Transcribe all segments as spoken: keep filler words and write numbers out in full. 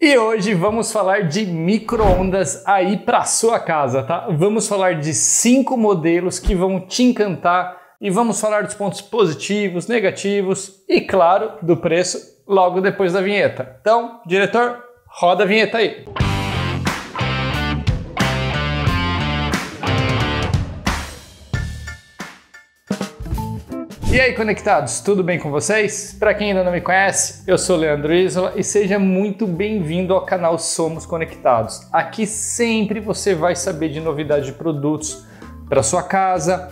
E hoje vamos falar de micro-ondas aí para sua casa, tá? Vamos falar de cinco modelos que vão te encantar e vamos falar dos pontos positivos, negativos e, claro, do preço logo depois da vinheta. Então, diretor, roda a vinheta aí! E aí, conectados, tudo bem com vocês? Para quem ainda não me conhece, eu sou o Leandro Isola e seja muito bem-vindo ao canal Somos Conectados. Aqui sempre você vai saber de novidades de produtos para sua casa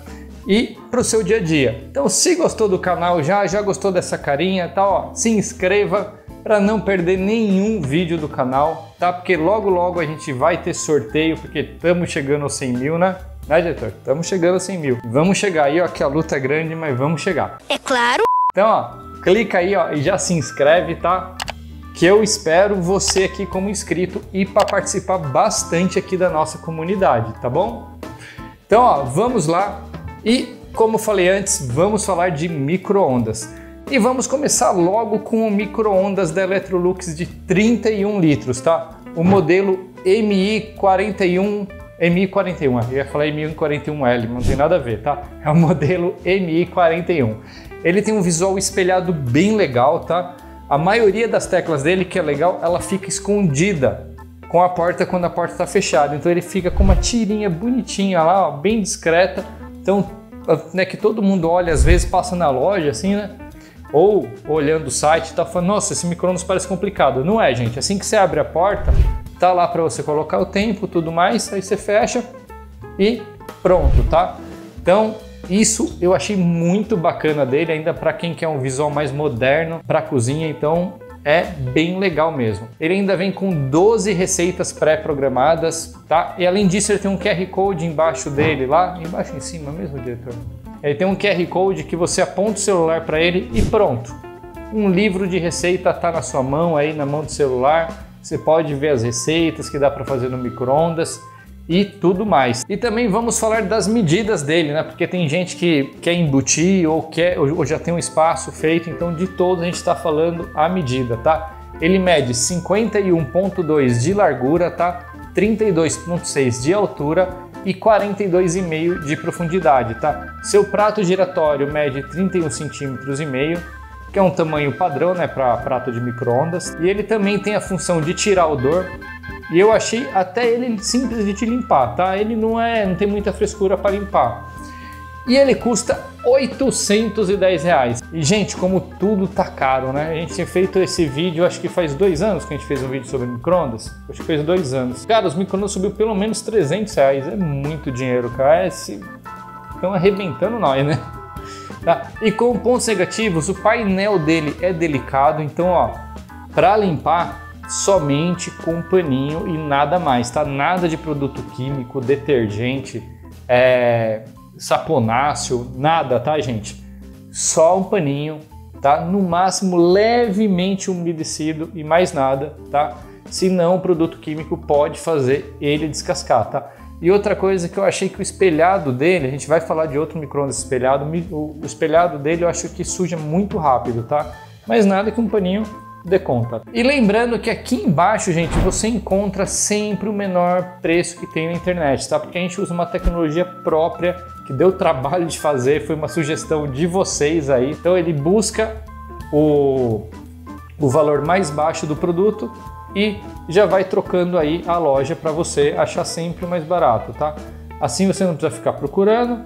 e para o seu dia a dia. Então, se gostou do canal já, já gostou dessa carinha, tá? Ó, se inscreva para não perder nenhum vídeo do canal, tá? Porque logo logo a gente vai ter sorteio, porque estamos chegando aos cem mil, né? Né, diretor? Estamos chegando a cem mil. Vamos chegar aí, ó, que a luta é grande, mas vamos chegar. É claro! Então, ó, clica aí, ó, e já se inscreve, tá? Que eu espero você aqui como inscrito e para participar bastante aqui da nossa comunidade, tá bom? Então, ó, vamos lá. E, como falei antes, vamos falar de micro-ondas. E vamos começar logo com o micro-ondas da Electrolux de trinta e um litros, tá? O modelo M I quarenta e um... M I quarenta e um, eu ia falar M I quarenta e um L, não tem nada a ver, tá? É o modelo M I quarenta e um. Ele tem um visual espelhado bem legal, tá? A maioria das teclas dele, que é legal, ela fica escondida com a porta quando a porta está fechada. Então ele fica com uma tirinha bonitinha lá, ó, bem discreta. Então, né, que todo mundo olha, às vezes passa na loja, assim, né? Ou olhando o site e tá falando, nossa, esse micro-ondas parece complicado. Não é, gente. Assim que você abre a porta, tá lá para você colocar o tempo, tudo mais, aí você fecha e pronto, tá? Então, isso eu achei muito bacana dele, ainda para quem quer um visual mais moderno para cozinha, então é bem legal mesmo. Ele ainda vem com doze receitas pré-programadas, tá? E além disso, ele tem um Q R Code embaixo dele lá, embaixo em cima mesmo, diretor. Ele tem um Q R Code que você aponta o celular para ele e pronto. Um livro de receita tá na sua mão aí, na mão do celular. Você pode ver as receitas que dá para fazer no micro-ondas e tudo mais. E também vamos falar das medidas dele, né? Porque tem gente que quer embutir ou, quer, ou já tem um espaço feito, então de todo a gente está falando a medida, tá? Ele mede cinquenta e um vírgula dois de largura, tá? trinta e dois vírgula seis de altura e quarenta e dois vírgula cinco de profundidade, tá? Seu prato giratório mede trinta e um vírgula cinco centímetros, que é um tamanho padrão, né, para prato de micro-ondas. E ele também tem a função de tirar odor. E eu achei até ele simples de te limpar, tá? Ele não é, não tem muita frescura para limpar. E ele custa oitocentos e dez reais. E gente, como tudo tá caro, né? A gente tinha feito esse vídeo, acho que faz dois anos que a gente fez um vídeo sobre micro-ondas. Acho que fez dois anos. Cara, os micro-ondas subiu pelo menos trezentos reais. É muito dinheiro, cara. Esse... Estão arrebentando nós, né? Tá? E com pontos negativos, o painel dele é delicado, então ó, para limpar somente com paninho e nada mais, tá? Nada de produto químico, detergente, é, saponáceo, nada, tá, gente? Só um paninho, tá? No máximo levemente umedecido e mais nada, tá? Senão o produto químico pode fazer ele descascar, tá? E outra coisa que eu achei que o espelhado dele, a gente vai falar de outro micro-ondas espelhado, o espelhado dele eu acho que suja muito rápido, tá? Mas nada que um paninho dê conta. E lembrando que aqui embaixo, gente, você encontra sempre o menor preço que tem na internet, tá? Porque a gente usa uma tecnologia própria, que deu trabalho de fazer, foi uma sugestão de vocês aí. Então ele busca o, o valor mais baixo do produto e já vai trocando aí a loja para você achar sempre mais barato, tá? Assim você não precisa ficar procurando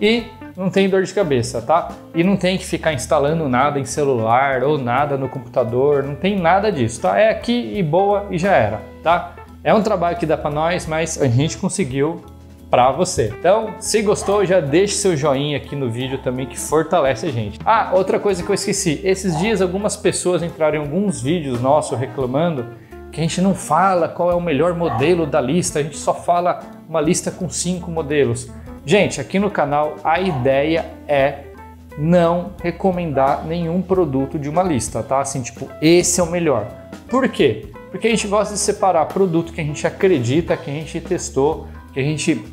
e não tem dor de cabeça, tá? E não tem que ficar instalando nada em celular ou nada no computador, não tem nada disso, tá? É aqui e boa e já era, tá? É um trabalho que dá para nós, mas a gente conseguiu para você. Então, se gostou, já deixe seu joinha aqui no vídeo também, que fortalece a gente. Ah, outra coisa que eu esqueci. Esses dias algumas pessoas entraram em alguns vídeos nossos reclamando que a gente não fala qual é o melhor modelo da lista, a gente só fala uma lista com cinco modelos. Gente, aqui no canal a ideia é não recomendar nenhum produto de uma lista, tá? Assim, tipo, esse é o melhor. Por quê? Porque a gente gosta de separar produto que a gente acredita, que a gente testou, que a gente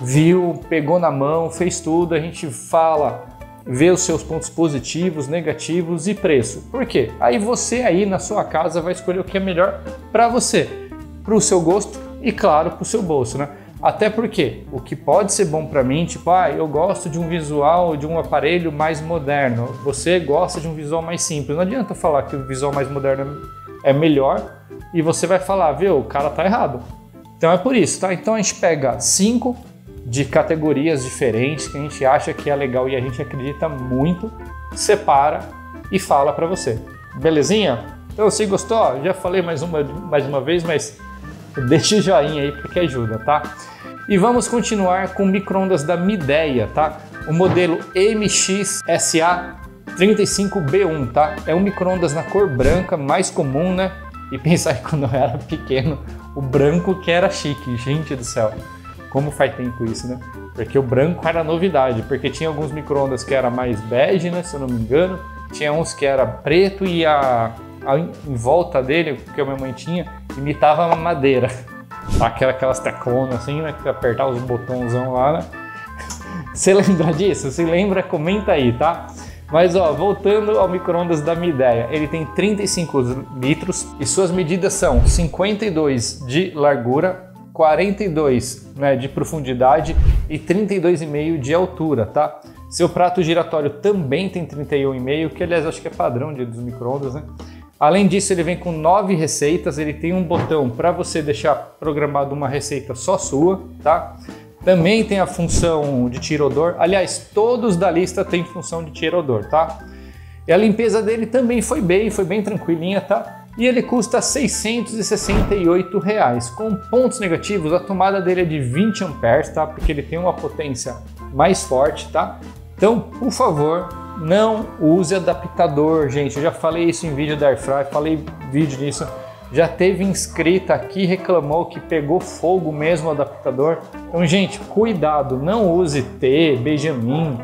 viu, pegou na mão, fez tudo, a gente fala ver os seus pontos positivos, negativos e preço. Por quê? Aí você aí na sua casa vai escolher o que é melhor para você, para o seu gosto e claro para o seu bolso, né? Até porque o que pode ser bom para mim, tipo, ah, eu gosto de um visual de um aparelho mais moderno, você gosta de um visual mais simples. Não adianta falar que o visual mais moderno é melhor e você vai falar, viu, o cara tá errado. Então é por isso, tá? Então a gente pega cinco de categorias diferentes que a gente acha que é legal e a gente acredita muito, separa e fala para você. Belezinha? Então se gostou, já falei mais uma, mais uma vez, mas deixa o joinha aí porque ajuda, tá? E vamos continuar com micro-ondas da Midea, tá? O modelo M X S A trinta e cinco B um, tá? É um micro-ondas na cor branca, mais comum, né? E pensar que quando eu era pequeno, o branco que era chique, gente do céu. Como faz tempo isso, né? Porque o branco era novidade, porque tinha alguns micro-ondas que era mais bege, né? Se eu não me engano. Tinha uns que era preto e a, a em volta dele, que a minha mãe tinha, imitava uma madeira. Aquela, aquelas teclonas assim, né? Que apertava os botãozão lá, né? Você lembra disso? Se lembra, comenta aí, tá? Mas ó, voltando ao micro-ondas da Midea, ele tem trinta e cinco litros e suas medidas são cinquenta e dois de largura, quarenta e dois, né, de profundidade e trinta e dois vírgula cinco de altura, tá? Seu prato giratório também tem trinta e um vírgula cinco, que aliás acho que é padrão de, dos micro-ondas, né? Além disso, ele vem com nove receitas, ele tem um botão para você deixar programado uma receita só sua, tá? Também tem a função de tira odor, aliás, todos da lista tem função de tira odor, tá? E a limpeza dele também foi bem, foi bem tranquilinha, tá? E ele custa seiscentos e sessenta e oito reais. Com pontos negativos, a tomada dele é de vinte amperes, tá? Porque ele tem uma potência mais forte, tá? Então, por favor, não use adaptador, gente. Eu já falei isso em vídeo da Airfry, falei vídeo disso. Já teve inscrita aqui, reclamou que pegou fogo mesmo o adaptador. Então, gente, cuidado, não use T, Benjamin,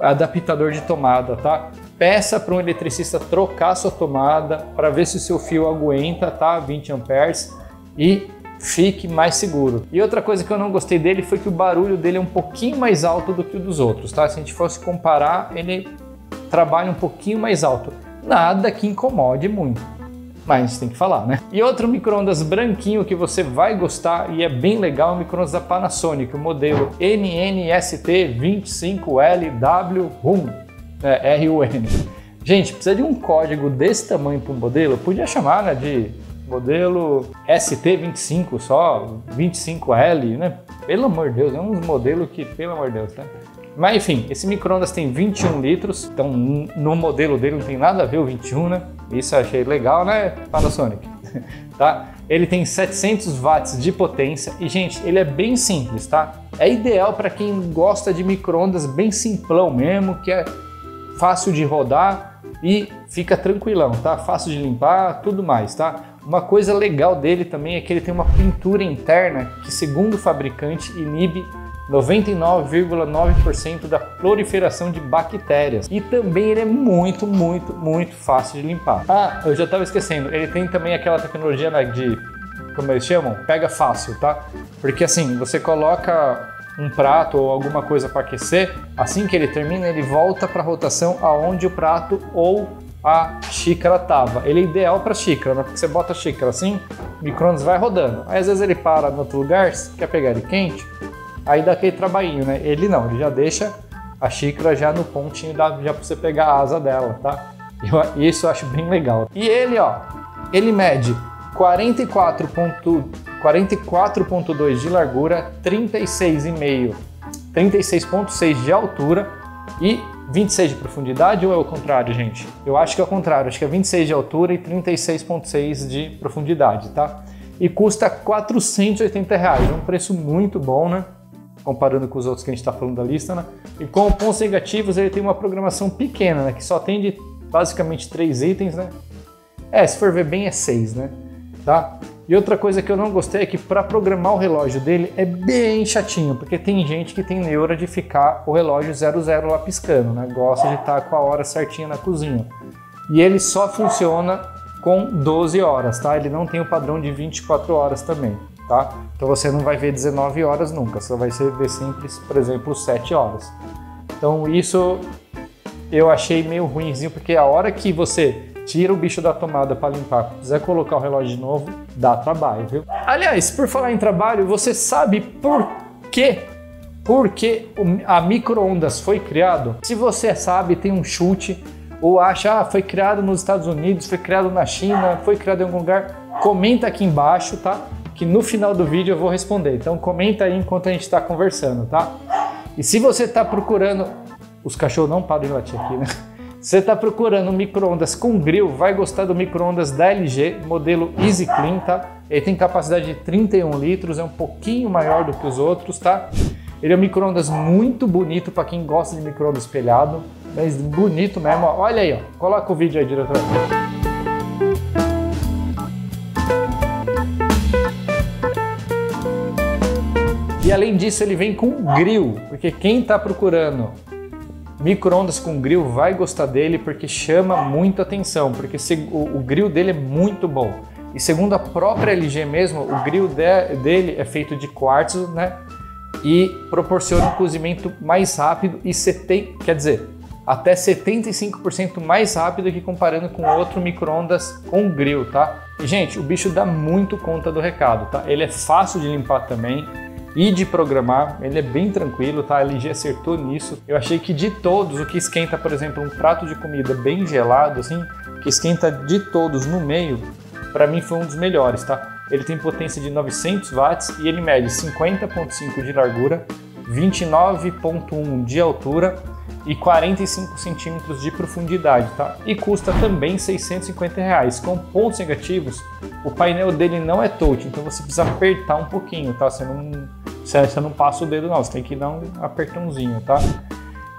adaptador de tomada, tá? Peça para um eletricista trocar sua tomada para ver se o seu fio aguenta, tá? vinte amperes e fique mais seguro. E outra coisa que eu não gostei dele foi que o barulho dele é um pouquinho mais alto do que o dos outros, tá? Se a gente fosse comparar, ele trabalha um pouquinho mais alto. Nada que incomode muito, mas tem que falar, né? E outro micro-ondas branquinho que você vai gostar e é bem legal, é o micro-ondas da Panasonic, o modelo N N S T vinte e cinco L W R U N. É, R U N. Gente, precisa de um código desse tamanho para um modelo? Eu podia chamar, né, de modelo S T vinte e cinco só, vinte e cinco L, né? Pelo amor de Deus, é um modelo que, pelo amor de Deus, né? Mas enfim, esse micro-ondas tem vinte e um litros, então no modelo dele não tem nada a ver o vinte e um, né? Isso eu achei legal, né, Panasonic? Tá? Ele tem setecentos watts de potência e, gente, ele é bem simples, tá? É ideal para quem gosta de micro-ondas bem simplão mesmo, que é fácil de rodar e fica tranquilão, tá? Fácil de limpar, tudo mais, tá? Uma coisa legal dele também é que ele tem uma pintura interna que, segundo o fabricante, inibe noventa e nove vírgula nove por cento da proliferação de bactérias. E também ele é muito, muito, muito fácil de limpar. Ah, eu já estava esquecendo, ele tem também aquela tecnologia de, como eles chamam? Pega fácil, tá? Porque assim, você coloca um prato ou alguma coisa para aquecer, assim que ele termina, ele volta para a rotação aonde o prato ou a xícara tava. Ele é ideal para xícara, né? Porque você bota a xícara assim, o micro-ondas vai rodando. Aí às vezes ele para no outro lugar, quer pegar ele quente, aí dá aquele trabalhinho, né? Ele não, ele já deixa a xícara já no pontinho, da, já para você pegar a asa dela, tá? Eu, isso eu acho bem legal. E ele, ó, ele mede quarenta e quatro vírgula dois de largura, trinta e seis vírgula cinco, trinta e seis vírgula seis de altura e vinte e seis de profundidade, ou é o contrário, gente? Eu acho que é o contrário, acho que é vinte e seis de altura e trinta e seis vírgula seis de profundidade, tá? E custa quatrocentos e oitenta reais, é um preço muito bom, né? Comparando com os outros que a gente tá falando da lista, né? E com pontos negativos, ele tem uma programação pequena, né? Que só tem de basicamente três itens, né? É, se for ver bem, é seis, né? Tá? E outra coisa que eu não gostei é que para programar o relógio dele é bem chatinho, porque tem gente que tem neura de ficar o relógio zero zero lá piscando, né? Gosta de estar com a hora certinha na cozinha. E ele só funciona com doze horas, tá? Ele não tem o padrão de vinte e quatro horas também, tá? Então você não vai ver dezenove horas nunca, só vai ver sempre, por exemplo, sete horas. Então isso eu achei meio ruinzinho, porque a hora que você tira o bicho da tomada para limpar, quiser colocar o relógio de novo, dá trabalho, viu? Aliás, por falar em trabalho, você sabe por quê? Por que a micro-ondas foi criado? Se você sabe, tem um chute, ou acha, ah, foi criado nos Estados Unidos, foi criado na China, foi criado em algum lugar, comenta aqui embaixo, tá? Que no final do vídeo eu vou responder. Então comenta aí enquanto a gente está conversando, tá? E se você está procurando... Os cachorros não param de latir aqui, né? Você está procurando micro-ondas com grill, vai gostar do micro-ondas da L G, modelo Easy Clean, tá? Ele tem capacidade de trinta e um litros, é um pouquinho maior do que os outros, tá? Ele é um micro-ondas muito bonito para quem gosta de micro-ondas espelhado, mas bonito mesmo, ó. Olha aí, ó. Coloca o vídeo aí, diretor. E além disso, ele vem com grill, porque quem está procurando micro-ondas com grill vai gostar dele, porque chama muita atenção, porque o grill dele é muito bom. E segundo a própria L G mesmo, o grill dele é feito de quartzo, né? E proporciona um cozimento mais rápido e setenta, quer dizer, até setenta e cinco por cento mais rápido que comparando com outro micro-ondas com grill, tá? E, gente, o bicho dá muito conta do recado, tá? Ele é fácil de limpar também e de programar, ele é bem tranquilo, tá? A L G acertou nisso. Eu achei que de todos, o que esquenta, por exemplo, um prato de comida bem gelado, assim, que esquenta de todos no meio, para mim foi um dos melhores, tá? Ele tem potência de novecentos watts e ele mede cinquenta vírgula cinco de largura, vinte e nove vírgula um de altura e quarenta e cinco centímetros de profundidade, tá? E custa também seiscentos e cinquenta reais. Com pontos negativos, o painel dele não é touch, então você precisa apertar um pouquinho, tá? Você não, você não passa o dedo não, você tem que dar um apertãozinho, tá?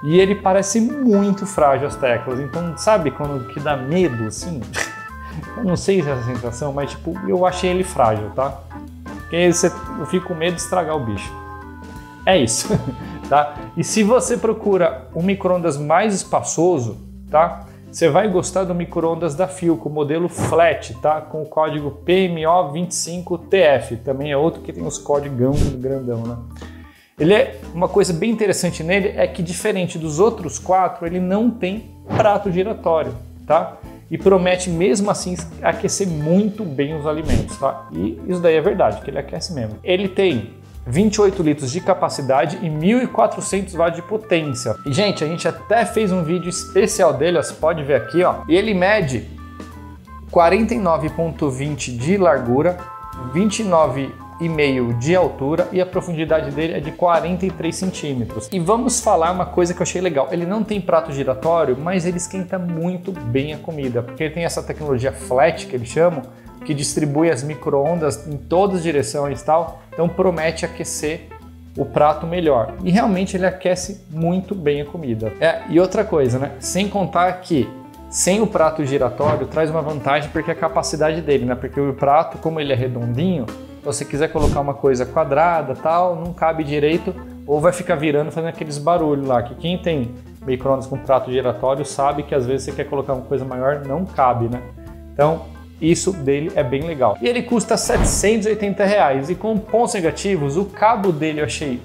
E ele parece muito frágil as teclas, então sabe quando que dá medo, assim? Eu não sei se é essa sensação, mas tipo, eu achei ele frágil, tá? Porque eu fico com medo de estragar o bicho. É isso, tá? E se você procura um micro-ondas mais espaçoso, tá? Você vai gostar do micro-ondas da Philco, modelo FLAT, tá? Com o código P M O vinte e cinco T F, também é outro que tem os códigos grandão, né? Ele é, uma coisa bem interessante nele é que, diferente dos outros quatro, ele não tem prato giratório, tá? E promete mesmo assim aquecer muito bem os alimentos, tá? E isso daí é verdade, que ele aquece mesmo. Ele tem vinte e oito litros de capacidade e mil e quatrocentos watts de potência. E gente, a gente até fez um vídeo especial dele, você pode ver aqui, ó. E ele mede quarenta e nove vírgula vinte de largura, vinte e nove vírgula cinco de altura e a profundidade dele é de quarenta e três centímetros. E vamos falar uma coisa que eu achei legal. Ele não tem prato giratório, mas ele esquenta muito bem a comida, porque ele tem essa tecnologia flat, que eles chamam, que distribui as micro-ondas em todas as direções e tal, então promete aquecer o prato melhor. E realmente ele aquece muito bem a comida. É, e outra coisa, né? Sem contar que sem o prato giratório traz uma vantagem, porque a capacidade dele, né? Porque o prato, como ele é redondinho, então, se você quiser colocar uma coisa quadrada, tal, não cabe direito, ou vai ficar virando, fazendo aqueles barulhos lá, que quem tem micro-ondas com prato giratório sabe que às vezes você quer colocar uma coisa maior, não cabe, né? Então, isso dele é bem legal. E ele custa setecentos e oitenta reais, e com pontos negativos, o cabo dele eu achei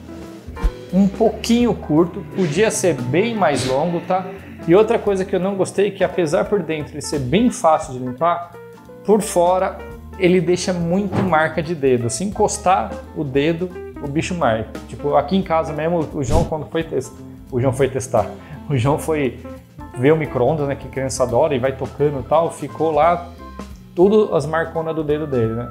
um pouquinho curto, podia ser bem mais longo, tá? E outra coisa que eu não gostei, que apesar por dentro ele ser bem fácil de limpar, por fora ele deixa muito marca de dedo. Se encostar o dedo, o bicho marca. Tipo, aqui em casa mesmo, o João quando foi testar, o João foi testar, o João foi ver o micro-ondas, né, que criança adora e vai tocando e tal, ficou lá tudo as marconas do dedo dele, né?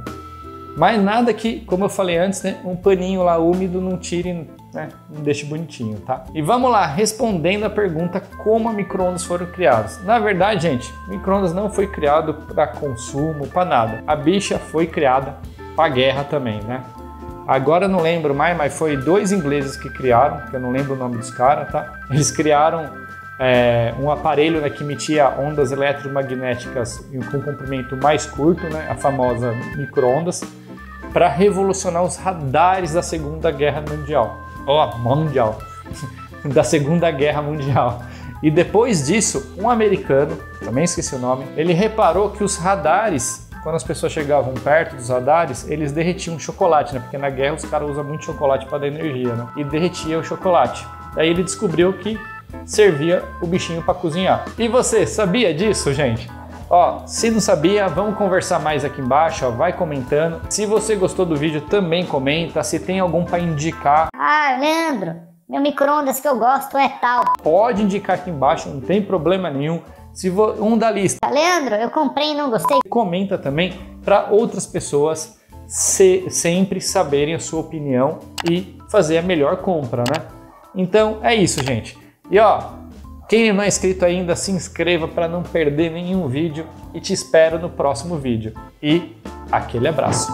Mas nada que, como eu falei antes, né, um paninho lá úmido não tire, né, não deixe bonitinho, tá? E vamos lá, respondendo a pergunta como micro-ondas foram criados. Na verdade, gente, micro-ondas não foi criado para consumo, para nada. A bicha foi criada para guerra também, né? Agora eu não lembro mais, mas foi dois ingleses que criaram, que eu não lembro o nome dos caras, tá? Eles criaram é, um aparelho, né, que emitia ondas eletromagnéticas com um comprimento mais curto, né, a famosa micro-ondas, para revolucionar os radares da Segunda Guerra Mundial. Ó, mundial. Da Segunda Guerra Mundial. E depois disso, um americano, também esqueci o nome, ele reparou que os radares, quando as pessoas chegavam perto dos radares, eles derretiam chocolate, né? Porque na guerra os caras usam muito chocolate para dar energia, né? E derretia o chocolate. Aí ele descobriu que servia o bichinho para cozinhar. E você sabia disso, gente? Ó, se não sabia, vamos conversar mais aqui embaixo, ó, vai comentando. Se você gostou do vídeo, também comenta. Se tem algum para indicar. Ah, Leandro, meu micro-ondas que eu gosto é tal. Pode indicar aqui embaixo, não tem problema nenhum. Se vo... um da lista. Leandro, eu comprei e não gostei. Comenta também para outras pessoas se... sempre saberem a sua opinião e fazer a melhor compra, né? Então é isso, gente. E ó... Quem não é inscrito ainda, se inscreva para não perder nenhum vídeo e te espero no próximo vídeo. E aquele abraço!